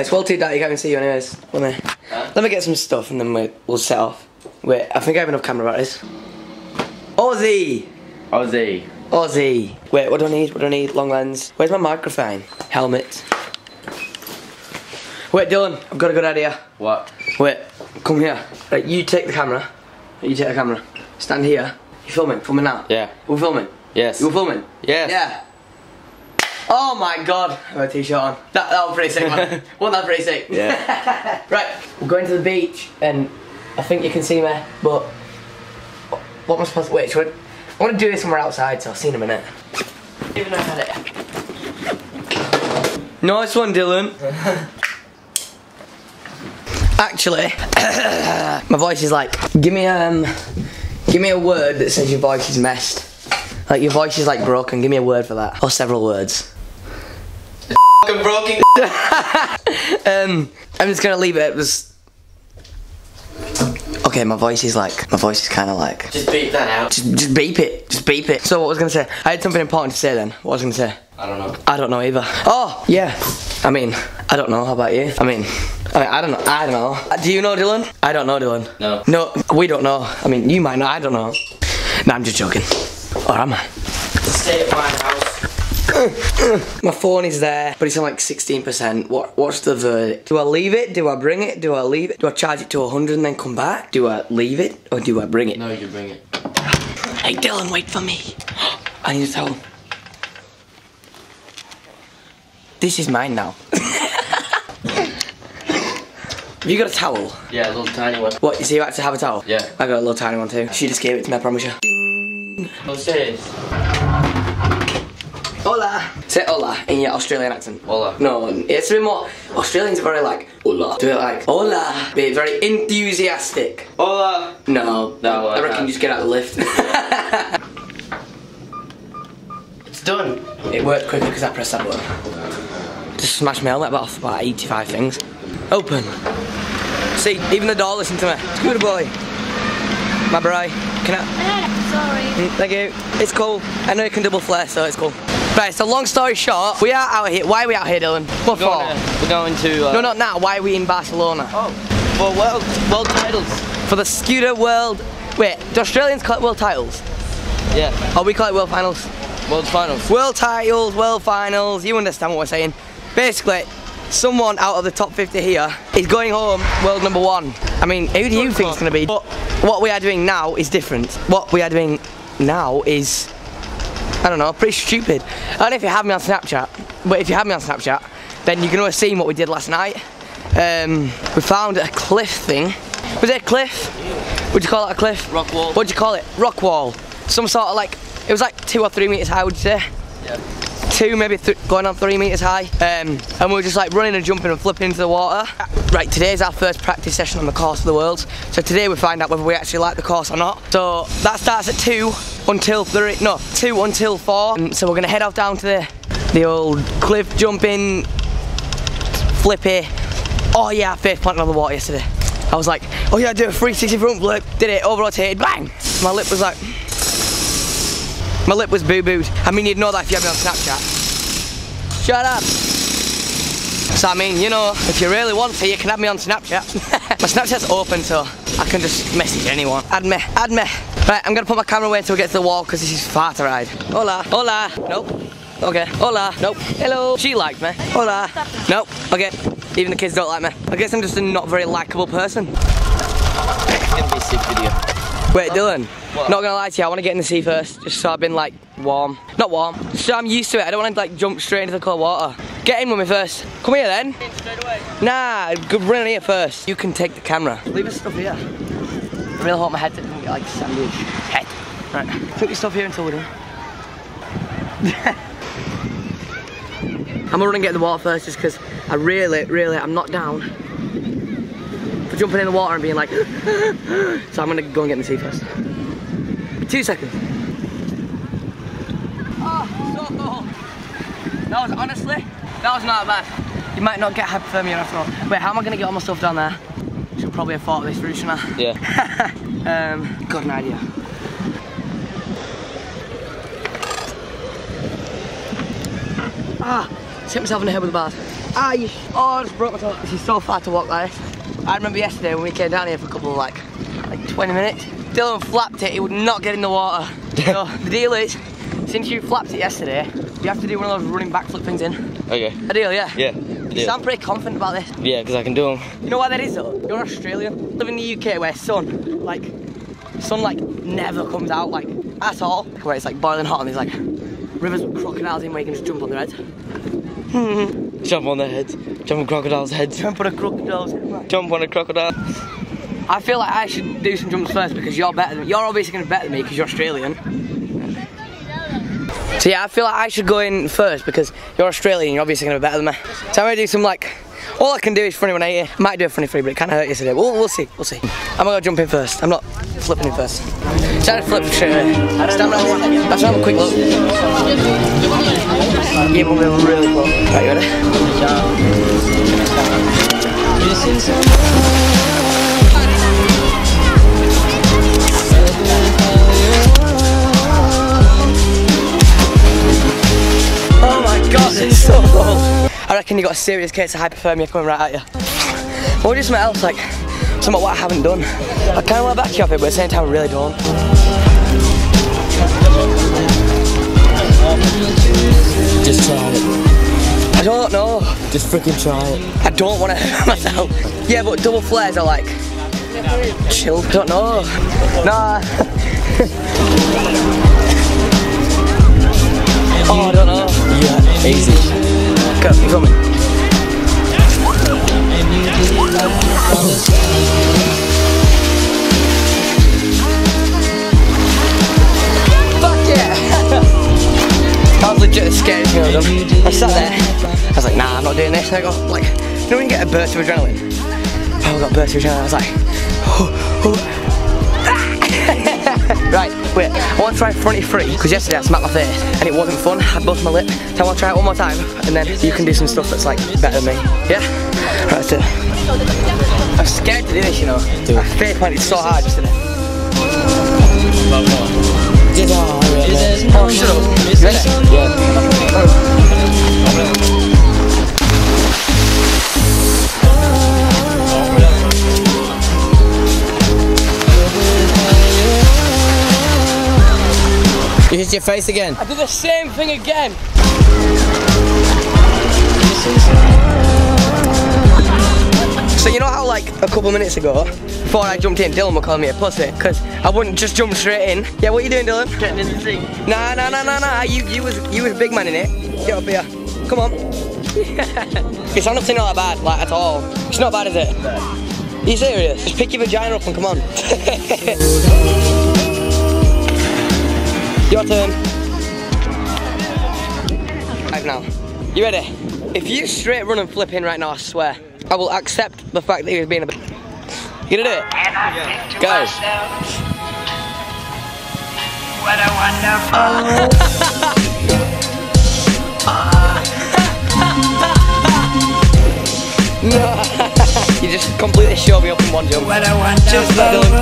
It's well too dark, you can't even see you anyways. Let me get some stuff and then we'll set off. Wait, I think I have enough camera batteries. Aussie! Wait, what do I need? What do I need? Long lens. Where's my microphone? Helmet. Wait, Dylan, I've got a good idea. What? Wait, come here. Right, you take the camera. Stand here. You filming? Filming now? Yeah. We're filming? Yes. You're filming? Yes. Yeah. Oh my god, I got a t-shirt on. That was pretty sick, man. Wasn't that pretty sick? Yeah. Right, we're going to the beach and I think you can see me, but what am I supposed to... Wait, should I want to do this somewhere outside, so I'll see in a minute. Even though I had it. Nice one, Dylan. Actually, my voice is like, give me a word that says your voice is messed. Like your voice is like broken, give me a word for that. Or several words. Fucking broken. I'm just gonna leave it. Okay, my voice is kinda like. Just beep that out. Just beep it. So what was I gonna say? I had something important to say then. What was I gonna say? I don't know. I don't know either. Oh yeah. I mean, I don't know, how about you? I don't know. Do you know Dylan? I don't know Dylan. No. No, we don't know. I mean you might know, I don't know. Nah, I'm just joking. Or am I? Stay at my house. My phone is there, but it's on like 16%. What's the verdict? Do I leave it? Do I bring it? Do I leave it? Do I charge it to 100 and then come back? Do I leave it or do I bring it? No, you bring it. Hey Dylan, wait for me. I need a towel. This is mine now. Have you got a towel? Yeah, a little tiny one. What, so you actually have a towel? Yeah. I got a little tiny one too. She just gave it to me, I promise you. Hola. Say hola in your Australian accent. Hola. No, it's a bit more. Australians are very like hola. Do it like hola. Be very enthusiastic. Hola. No. I reckon you just get out of the lift. It's done. It worked quickly because I pressed that button. Just smashed my helmet off about 85 things. Open. See, even the door listened to me. Good boy. My bro. Can I? Sorry. Thank you. It's cool. I know you can double flare, so it's cool. Right, so long story short, we are out here. Why are we out here, Dylan? What for? We're going to... No, not now. Why are we in Barcelona? Oh, for world titles. For the Scuderia World... Wait, do Australians call it world titles? Yeah. Oh, we call it world finals. World finals. World titles, world finals. You understand what we're saying. Basically, someone out of the top 50 here is going home world #1. I mean, who do you think is going to be? But what we are doing now is different. What we are doing now is, I don't know, pretty stupid. I don't know if you have me on Snapchat, but if you have me on Snapchat, then you can always see what we did last night. We found a cliff thing. Was it a cliff? Would you call it a cliff? Rock wall. What'd you call it? Rock wall. Some sort of like, it was like 2 or 3 meters high, would you say? Yeah. 2, maybe going on 3 meters high, and we were just like running and jumping and flipping into the water. Right, today's our first practice session on the course of the world, so today we find out whether we actually like the course or not. So that starts at 2 until 4, and so we're gonna head off down to the old cliff jumping, flippy. Oh yeah, I face planted on the water yesterday. I was like, oh yeah, I do a 360 front flip, did it, over rotated, bang! My lip was like... My lip was boo-booed. I mean, you'd know that if you had me on Snapchat. Shut up. So I mean, you know, if you really want to, you can have me on Snapchat. My Snapchat's open, so I can just message anyone. Add me. Right, I'm gonna put my camera away until we get to the wall, because this is far to ride. Hola. Nope. Okay. Hola. Nope. Hello. She liked me. Hola. Nope. Okay. Even the kids don't like me. I guess I'm just a not very likable person. It's gonna be a sick video. Wait, Dylan, what? Not gonna lie to you, I wanna get in the sea first, just so I've been like warm. Not warm, so I'm used to it, I don't wanna like jump straight into the cold water. Get in with me first. Come here then. Straight away. Nah, run in here first. You can take the camera. Leave your stuff here. I really hope my head doesn't get like sandwich. Head. Right, put your stuff here until we're done. I'm gonna run and get in the water first just because I really, I'm not down. Jumping in the water and being like, so I'm gonna go and get in the sea first. 2 seconds. Oh, so cold. That was honestly, that was not bad. You might not get hypothermia after all. Wait, how am I gonna get all my stuff down there? Should probably have thought of this route, shouldn't I? Yeah. Got an idea. Ah, Just hit myself in the head with a bat. Aye. Oh, I just broke my toe. This is so far to walk like this. I remember yesterday when we came down here for a couple of like 20 minutes. Dylan flapped it, he would not get in the water. So the deal is, since you flapped it yesterday, you have to do one of those running backflip things in. Okay. A deal, yeah? Yeah. You sound pretty confident about this. Yeah, because I can do them. You know why that is though? You're Australian. Live in the UK where sun like never comes out like at all. Where it's like boiling hot and there's like rivers with crocodiles in where you can just jump on their heads. Jump on their heads. Jump on crocodiles' heads. Jump on a crocodile's head. Jump on a crocodile. I feel like I should do some jumps first because you're better than me. You're obviously going to be better than me because you're Australian. So yeah, I feel like I should go in first because you're Australian, you're obviously going to be better than me. So I'm going to do some like, all I can do is funny when I eat it. Might do a funny free, but it kind of hurt yesterday. We'll see. I'm going to jump in first. I'm not flipping in first. Try to flip straight away. Stand right one. Let's have a quick look. Yeah, we'll be really close. Right, you ready? It's so cold. I reckon you got a serious case of hypothermia coming right at you. Or just something else, like something what I haven't done. I kind of want to back you up it, but at the same time I really don't. Just try it. I don't know. Just freaking try it. I don't want to hurt myself. Yeah, but double flares are like chill. I don't know. Nah. Oh, I don't know. Yeah, easy. Go, you got me. Fuck yeah! That was legit the scariest thing I've done. I sat there, I was like, nah, I'm not doing this. And I got like, you know when you get a burst of adrenaline? Oh, I got a burst of adrenaline. I was like, oh, oh. Right, wait, I want to try fronty free because yesterday I smacked my face and it wasn't fun, I bust my lip. So I want to try it one more time and then you can do some stuff that's like better than me. Yeah? Right, let's do it. I'm scared to do this, you know. I face planted so hard yesterday. Oh, shut up. You ready? Yeah. Oh. You hit your face again. I did the same thing again. So you know how like a couple minutes ago, before I jumped in, Dylan was calling me a pussy because I wouldn't just jump straight in. Yeah, what are you doing, Dylan? Getting in the sea. Nah. You was big man in it. Get up here. Come on. It's honestly not that bad, like at all. It's not bad, is it? Are you serious? Just pick your vagina up and come on. Your turn. Right now. You ready? If you straight run and flip in right now, I swear, I will accept the fact that he was being a bitch. You gonna do it? Yeah. Go. What a wonderful. No. You just completely showed me up in one jump. What a wonderful.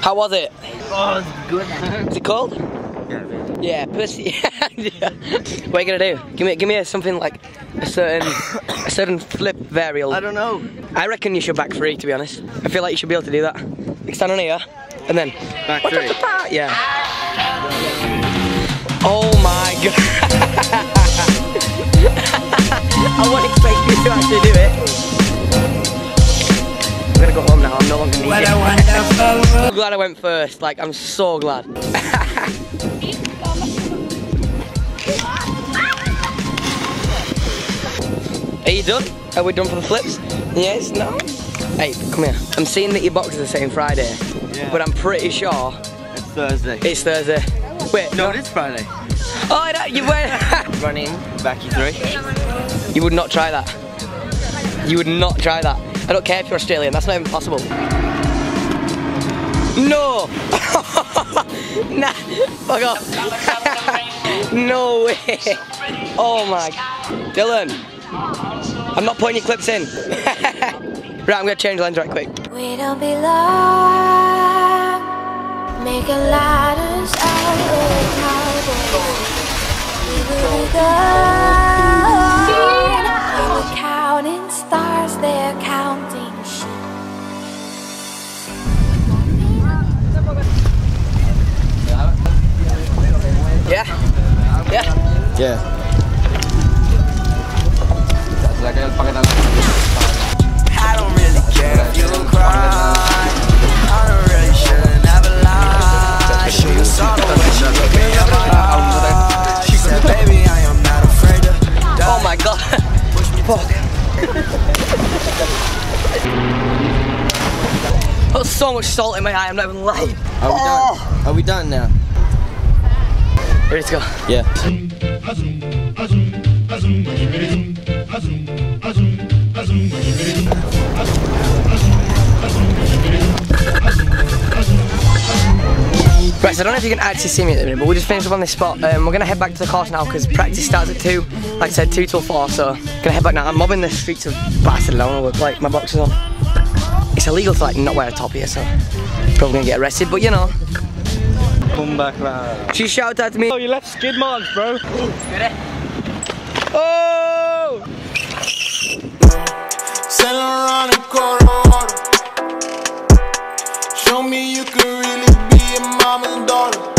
How was it? Oh, it was good. Is it cold? Yeah, man. Yeah, pussy. Yeah. What are you gonna do? Give me something like a certain flip variable. I don't know. I reckon you should back free, to be honest. I feel like you should be able to do that. Like stand on here and then back three. Yeah. Oh my god. I won't expect you to actually do it. I'm gonna go home now. I'm no longer needed. I'm glad I went first, like, I'm so glad. Are you done? Are we done for the flips? Yes, no? Hey, come here. I'm seeing that your box is the same Friday, yeah. But I'm pretty sure... It's Thursday. It's Thursday. Wait, no, it is Friday. Oh, no, you went... Running, back you three. You would not try that. You would not try that. I don't care if you're Australian, that's not even possible. No! Nah, fuck off. No way. Oh my. Dylan, I'm not putting your clips in. Right, I'm gonna change lens right quick. We don't belong. Make a ladders out of the cowboy. We will be gone. Fuck. Put so much salt in my eye, I'm not even lying. Are we done now? Ready to go? Yeah. Right, so I don't know if you can actually see me at the minute, but we'll just finish up on this spot. We're going to head back to the course now because practice starts at 2. Like I said, 2 till 4, so going to head back now. I'm mobbing the streets of Barcelona with like my boxers on. It's illegal to like not wear a top here, so probably going to get arrested, but you know. Come back round. She shouted at me. Oh, you left skid marks, bro. Ooh, good. Oh! Send her on a corner.